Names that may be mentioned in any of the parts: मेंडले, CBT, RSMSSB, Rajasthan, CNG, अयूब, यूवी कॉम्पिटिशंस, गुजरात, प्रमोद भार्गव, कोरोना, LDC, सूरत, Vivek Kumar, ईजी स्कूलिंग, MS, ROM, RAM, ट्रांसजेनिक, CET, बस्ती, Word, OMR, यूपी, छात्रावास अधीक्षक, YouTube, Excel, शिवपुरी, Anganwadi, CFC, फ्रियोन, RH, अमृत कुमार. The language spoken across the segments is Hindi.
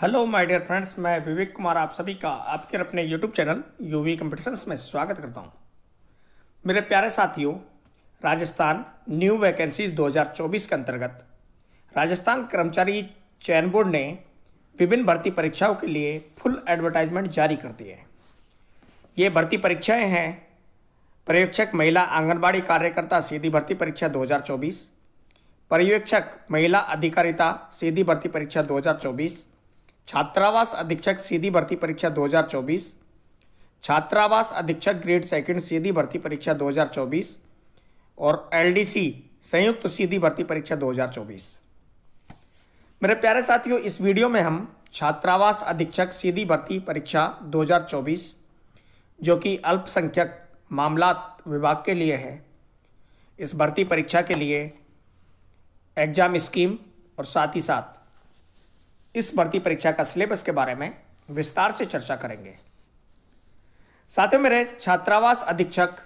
हेलो माय डियर फ्रेंड्स, मैं विवेक कुमार आप सभी का आपके अपने यूट्यूब चैनल यूवी कॉम्पिटिशंस में स्वागत करता हूं। मेरे प्यारे साथियों, राजस्थान न्यू वैकेंसीज 2024 के अंतर्गत राजस्थान कर्मचारी चयन बोर्ड ने विभिन्न भर्ती परीक्षाओं के लिए फुल एडवर्टाइजमेंट जारी कर दी है। ये भर्ती परीक्षाएँ हैं पर्यवेक्षक महिला आंगनबाड़ी कार्यकर्ता सीधी भर्ती परीक्षा 2024, पर्यवेक्षक महिला अधिकारिता सीधी भर्ती परीक्षा 2024, छात्रावास अधीक्षक सीधी भर्ती परीक्षा 2024, छात्रावास अधीक्षक ग्रेड सेकंड सीधी भर्ती परीक्षा 2024 और एलडीसी संयुक्त सीधी भर्ती परीक्षा 2024। मेरे प्यारे साथियों, इस वीडियो में हम छात्रावास अधीक्षक सीधी भर्ती परीक्षा 2024 जो कि अल्पसंख्यक मामलात विभाग के लिए है, इस भर्ती परीक्षा के लिए एग्जाम स्कीम और साथ ही साथ इस भर्ती परीक्षा का सिलेबस के बारे में विस्तार से चर्चा करेंगे। साथियों, मेरे छात्रावास अधीक्षक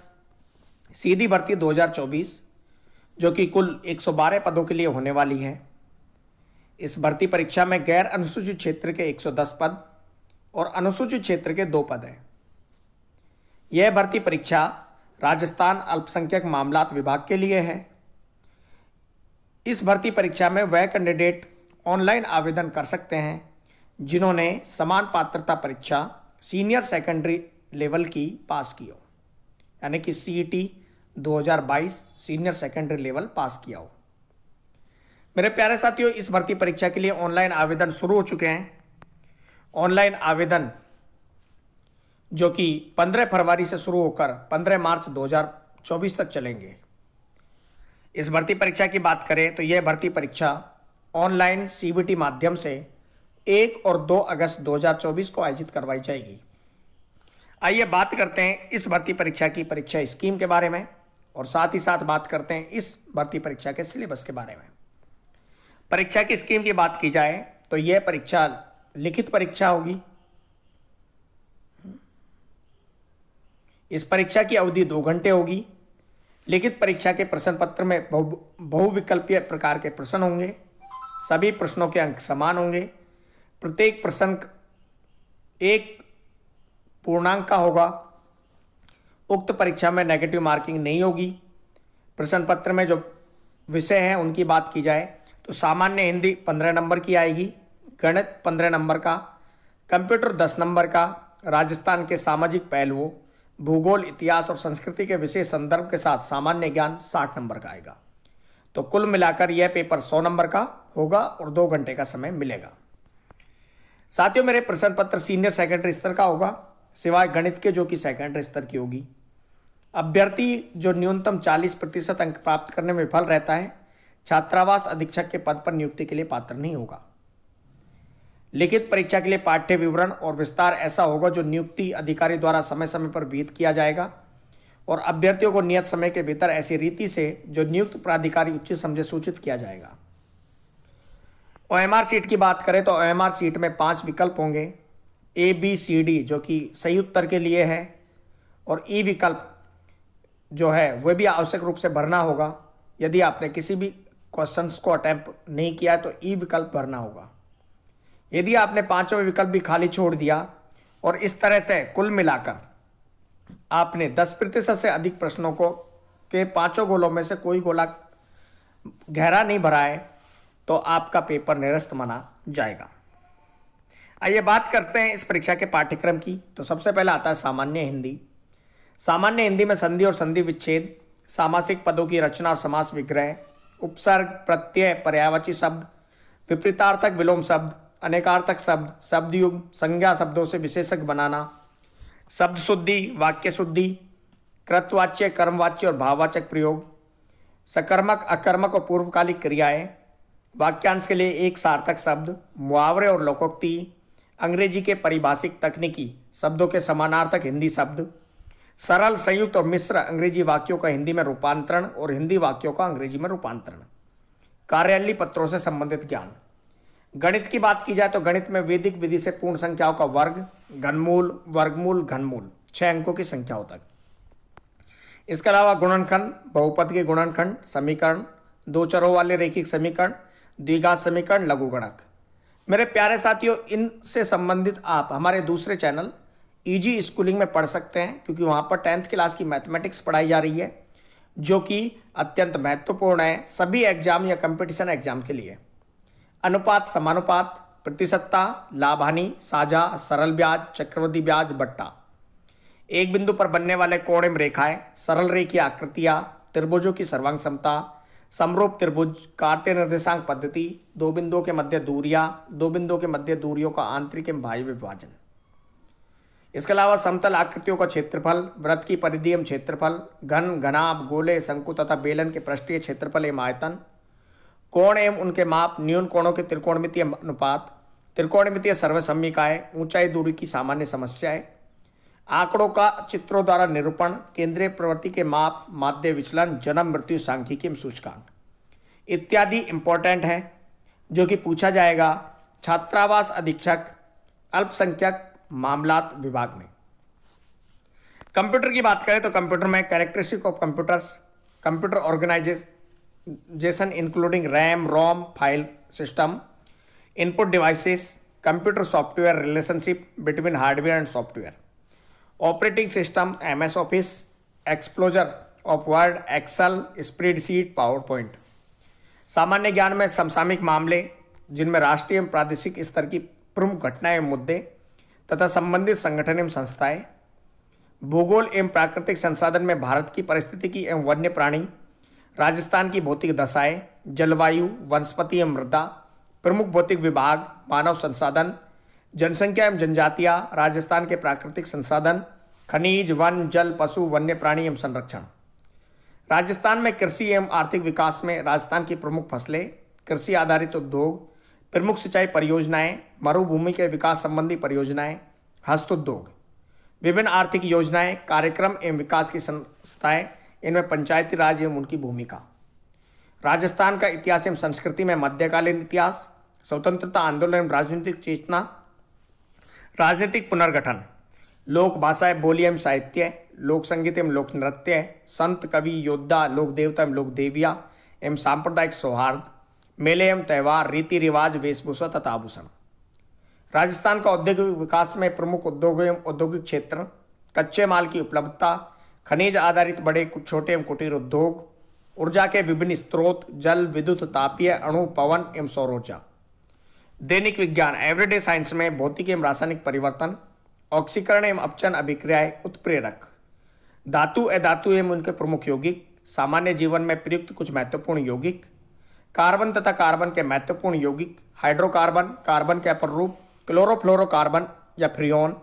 सीधी भर्ती 2024 जो कि कुल 112 पदों के लिए होने वाली है, इस भर्ती परीक्षा में गैर अनुसूचित क्षेत्र के 110 पद और अनुसूचित क्षेत्र के 2 पद हैं। यह भर्ती परीक्षा राजस्थान अल्पसंख्यक मामलात विभाग के लिए है। इस भर्ती परीक्षा में वह कैंडिडेट ऑनलाइन आवेदन कर सकते हैं जिन्होंने समान पात्रता परीक्षा सीनियर सेकेंडरी लेवल की पास की हो, यानी कि CET 2022 senior secondary level pass किया हो। मेरे प्यारे साथियों, इस भर्ती परीक्षा के लिए ऑनलाइन आवेदन शुरू हो चुके हैं। ऑनलाइन आवेदन जो कि 15 फरवरी से शुरू होकर 15 मार्च 2024 तक चलेंगे। इस भर्ती परीक्षा की बात करें तो यह भर्ती परीक्षा ऑनलाइन CBT माध्यम से 1 और 2 अगस्त 2024 को आयोजित करवाई जाएगी। आइए बात करते हैं इस भर्ती परीक्षा की परीक्षा स्कीम के बारे में और साथ ही साथ बात करते हैं इस भर्ती परीक्षा के सिलेबस के बारे में। परीक्षा की स्कीम की बात की जाए तो यह परीक्षा लिखित परीक्षा होगी। इस परीक्षा की अवधि 2 घंटे होगी। लिखित परीक्षा के प्रश्न पत्र में बहुविकल्पीय प्रकार के प्रश्न होंगे। सभी प्रश्नों के अंक समान होंगे। प्रत्येक प्रश्न 1 पूर्णांक का होगा। उक्त परीक्षा में नेगेटिव मार्किंग नहीं होगी। प्रश्न पत्र में जो विषय हैं उनकी बात की जाए तो सामान्य हिंदी 15 नंबर की आएगी, गणित 15 नंबर का, कंप्यूटर 10 नंबर का, राजस्थान के सामाजिक पहलुओं, भूगोल, इतिहास और संस्कृति के विशेष संदर्भ के साथ सामान्य ज्ञान 60 नंबर का आएगा। तो कुल मिलाकर यह पेपर 100 नंबर का होगा और 2 घंटे का समय मिलेगा। साथियों, मेरे प्रश्न पत्र सीनियर सेकेंडरी स्तर का होगा, सिवाय गणित के जो कि सेकेंडरी स्तर की होगी। अभ्यर्थी जो न्यूनतम 40% अंक प्राप्त करने में विफल रहता है, छात्रावास अधीक्षक के पद पर नियुक्ति के लिए पात्र नहीं होगा। लिखित परीक्षा के लिए पाठ्य विवरण और विस्तार ऐसा होगा जो नियुक्ति अधिकारी द्वारा समय समय पर विहित किया जाएगा और अभ्यर्थियों को नियत समय के भीतर ऐसी रीति से जो नियुक्त प्राधिकारी उचित समझे सूचित किया जाएगा। OMR सीट की बात करें तो OMR सीट में 5 विकल्प होंगे। A, B, C, D जो कि सही उत्तर के लिए है और E विकल्प जो है वह भी आवश्यक रूप से भरना होगा। यदि आपने किसी भी क्वेश्चंस को अटैम्प्ट नहीं किया तो E विकल्प भरना होगा। यदि आपने 5वां विकल्प भी खाली छोड़ दिया और इस तरह से कुल मिलाकर आपने 10% से अधिक प्रश्नों को के 5 गोलों में से कोई गोला गहरा नहीं भरा है तो आपका पेपर निरस्त माना जाएगा। आइए बात करते हैं इस परीक्षा के पाठ्यक्रम की। तो सबसे पहले आता है सामान्य हिंदी। सामान्य हिंदी में संधि और संधि विच्छेद, सामासिक पदों की रचना और समास विग्रह, उपसर्ग, प्रत्यय, पर्यायवाची शब्द, विपरीतार्थक विलोम शब्द, अनेकार्थक शब्द, शब्दयुग्म, संज्ञा शब्दों से विशेषक बनाना, शब्द शुद्धि, वाक्य शुद्धि, कृतवाच्य, कर्मवाच्य और भाववाचक प्रयोग, सकर्मक, अकर्मक और पूर्वकालिक क्रियाएं, वाक्यांश के लिए एक सार्थक शब्द, मुहावरे और लोकोक्ति, अंग्रेजी के परिभाषिक तकनीकी शब्दों के समानार्थक हिंदी शब्द, सरल, संयुक्त और मिश्र अंग्रेजी वाक्यों का हिंदी में रूपांतरण और हिंदी वाक्यों का अंग्रेजी में रूपांतरण, कार्यालयी पत्रों से संबंधित ज्ञान। गणित की बात की जाए तो गणित में वैदिक विधि से पूर्ण संख्याओं का वर्ग, घनमूल, वर्गमूल, घनमूल 6 अंकों की संख्याओं तक। इसके अलावा गुणनखंड, बहुपद के गुणनखंड, समीकरण, 2 चरों वाले रैखिक समीकरण, द्विघात समीकरण, लघुगणक। मेरे प्यारे साथियों, इनसे संबंधित आप हमारे दूसरे चैनल ईजी स्कूलिंग में पढ़ सकते हैं, क्योंकि वहाँ पर 10th क्लास की मैथमेटिक्स पढ़ाई जा रही है जो कि अत्यंत महत्वपूर्ण है सभी एग्जाम या कंपटीशन एग्जाम के लिए। अनुपात, समानुपात, प्रतिशतता, लाभ हानि, साझा, सरल ब्याज, चक्रवृद्धि ब्याज, बट्टा, एक बिंदु पर बनने वाले कोणिम रेखाएं, सरल रेखीय आकृतियाँ, त्रिभुजों की सर्वांग समता, समरूप त्रिभुज, कार्तीय निर्देशांक पद्धति, दो बिंदुओं के मध्य दूरियां, दो बिंदुओं के मध्य दूरियों का आंतरिक एवं बाह्य विभाजन। इसके अलावा समतल आकृतियों का क्षेत्रफल, वृत्त की परिधि एवं क्षेत्रफल, घन, घनाभ, गोले, शंकु तथा बेलन के पृष्ठीय क्षेत्रफल एवं आयतन, कोण एवं उनके माप, न्यून कोणों के त्रिकोणमितीय अनुपात, त्रिकोणमितीय सर्वसम्यिकाएं, ऊंचाई दूरी की सामान्य समस्याएं, आंकड़ों का चित्रों द्वारा निरूपण, केंद्रीय प्रवृत्ति के माप, माध्य विचलन, जन्म मृत्यु सांख्यिकी सूचकांक इत्यादि इम्पोर्टेंट है जो कि पूछा जाएगा छात्रावास अधीक्षक अल्पसंख्यक मामलात विभाग में। कंप्यूटर की बात करें तो कंप्यूटर में characteristic of computers, computer organisation including RAM, ROM, file system, input devices, computer software, relationship between hardware and software, operating system, MS office, exposure of Word, Excel, spreadsheet, PowerPoint. सामान्य ज्ञान में समसामयिक मामले जिनमें राष्ट्रीय एवं प्रादेशिक स्तर की प्रमुख घटनाएं एवं मुद्दे तथा संबंधित संगठन एवं संस्थाएं, भूगोल एवं प्राकृतिक संसाधन में भारत की पारिस्थितिकी एवं वन्य प्राणी, राजस्थान की भौतिक दशाएं, जलवायु, वनस्पति एवं मृदा, प्रमुख भौतिक विभाग, मानव संसाधन, जनसंख्या एवं जनजातियाँ, राजस्थान के प्राकृतिक संसाधन, खनिज, वन, जल, पशु, वन्य प्राणी एवं संरक्षण, राजस्थान में कृषि एवं आर्थिक विकास में राजस्थान की प्रमुख फसलें, कृषि आधारित उद्योग, प्रमुख सिंचाई परियोजनाएं, मरुभूमि के विकास संबंधी परियोजनाएं, हस्तोद्योग, विभिन्न आर्थिक योजनाएं, कार्यक्रम एवं विकास की संस्थाएं, इनमें पंचायती राज एवं उनकी भूमिका, राजस्थान का इतिहास एवं संस्कृति में मध्यकालीन इतिहास, स्वतंत्रता आंदोलन एवं राजनीतिक चेतना, राजनीतिक पुनर्गठन, लोक भाषाएं, बोली एवं साहित्य, लोक संगीत एवं लोक नृत्य, संत, कवि, योद्धा, लोक देवता एवं लोक देवियाँ एवं सांप्रदायिक सौहार्द, मेले एवं त्यौहार, रीति रिवाज, वेशभूषा तथा आभूषण। राजस्थान का औद्योगिक विकास में प्रमुख उद्योगों एवं औद्योगिक क्षेत्र, कच्चे माल की उपलब्धता, खनिज आधारित बड़े छोटे एवं कुटीर उद्योग, ऊर्जा के विभिन्न स्रोत, जल, विद्युत, तापीय, अणु, पवन एवं सौर ऊर्जा। दैनिक विज्ञान एवरीडे साइंस में भौतिक एवं रासायनिक परिवर्तन, ऑक्सीकरण एवं अपचन अभिक्रियाएं, उत्प्रेरक, धातु अधातु एवं उनके प्रमुख यौगिक, सामान्य जीवन में प्रयुक्त कुछ महत्वपूर्ण यौगिक, कार्बन तथा कार्बन के महत्वपूर्ण यौगिक, हाइड्रोकार्बन, कार्बन के अपर रूप, क्लोरोफ्लोरोकार्बन या फ्रियोन,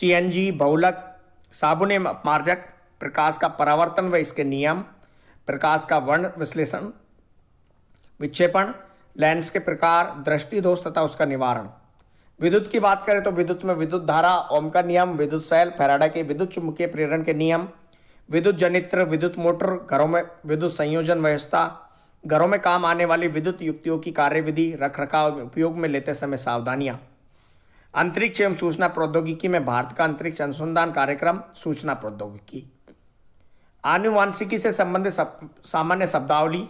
CNG, बहुलक, साबुन एवं अपमार्जक, प्रकाश का परावर्तन व इसके नियम, प्रकाश का वर्ण विश्लेषण, विक्षेपण, लेंस के प्रकार, दृष्टि दोष तथा उसका निवारण। विद्युत की बात करें तो विद्युत में विद्युत धारा, ओम का नियम, विद्युत सेल, फैराडे के विद्युत चुंबकीय प्रेरण के नियम, विद्युत जनित्र, विद्युत मोटर, घरों में विद्युत संयोजन व्यवस्था, घरों में काम आने वाली विद्युत युक्तियों की कार्यविधि, रखरखाव, उपयोग में लेते समय सावधानियाँ। अंतरिक्ष एवं सूचना प्रौद्योगिकी में भारत का अंतरिक्ष अनुसंधान कार्यक्रम, सूचना प्रौद्योगिकी। आनुवांशिकी से संबंधित सामान्य शब्दावली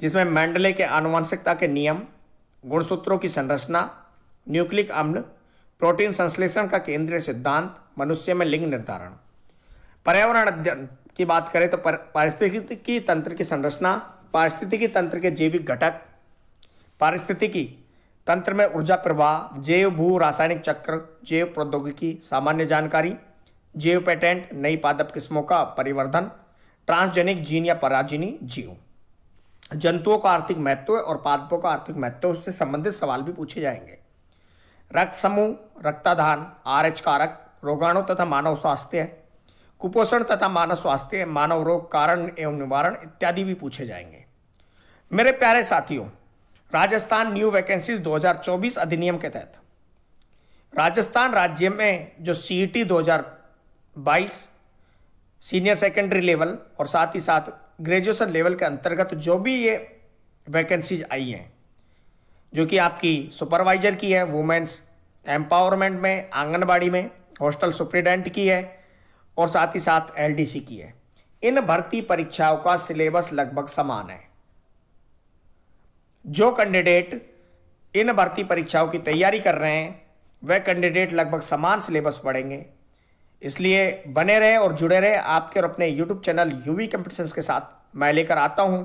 जिसमें मेंडले के आनुवंशिकता के नियम, गुणसूत्रों की संरचना, न्यूक्लिक अम्ल, प्रोटीन संश्लेषण का केंद्रीय सिद्धांत, मनुष्य में लिंग निर्धारण। पर्यावरण अध्ययन की बात करें तो पारिस्थितिकी तंत्र की संरचना, पारिस्थितिकी तंत्र के जैविक घटक, पारिस्थितिकी तंत्र में ऊर्जा प्रवाह, जैव भू रासायनिक चक्र, जैव प्रौद्योगिकी, सामान्य जानकारी, जैव पेटेंट, नई पादप किस्मों का परिवर्धन, ट्रांसजेनिक जीन या पराजिनी जीव, जंतुओं का आर्थिक महत्व और पादपों का आर्थिक महत्व से संबंधित सवाल भी पूछे जाएंगे, रक्त समूह, रक्ताधान, RH कारक, रोगाणु तथा मानव स्वास्थ्य, कुपोषण तथा मानव स्वास्थ्य, मानव रोग, कारण एवं निवारण इत्यादि भी पूछे जाएंगे। मेरे प्यारे साथियों, राजस्थान न्यू वैकेंसीज 2024 अधिनियम के तहत राजस्थान राज्य में जो CET 2022 सीनियर सेकेंडरी लेवल और साथ ही साथ ग्रेजुएशन लेवल के अंतर्गत जो भी ये वैकेंसीज आई हैं, जो कि आपकी सुपरवाइजर की है, वुमेन्स एम्पावरमेंट में, आंगनबाड़ी में, हॉस्टल सुप्रिटेंडेंट की है और साथ ही साथ LDC की है, इन भर्ती परीक्षाओं का सिलेबस लगभग समान है। जो कैंडिडेट इन भर्ती परीक्षाओं की तैयारी कर रहे हैं वह कैंडिडेट लगभग समान सिलेबस पढ़ेंगे। इसलिए बने रहे और जुड़े रहे आपके और अपने यूट्यूब चैनल यूवी कॉम्पिटिशंस के साथ। मैं लेकर आता हूं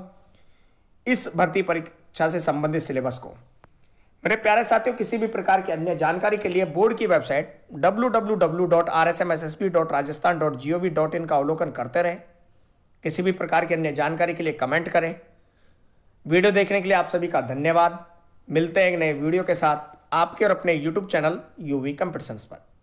इस भर्ती परीक्षा से संबंधित सिलेबस को। मेरे प्यारे साथियों, किसी भी प्रकार की अन्य जानकारी के लिए बोर्ड की वेबसाइट www.rsmssb.rajasthan.gov.in का अवलोकन करते रहें। किसी भी प्रकार की अन्य जानकारी के लिए कमेंट करें। वीडियो देखने के लिए आप सभी का धन्यवाद। मिलते हैं एक नए वीडियो के साथ आपके और अपने यूट्यूब चैनल यूवी कॉम्पिटिशंस पर।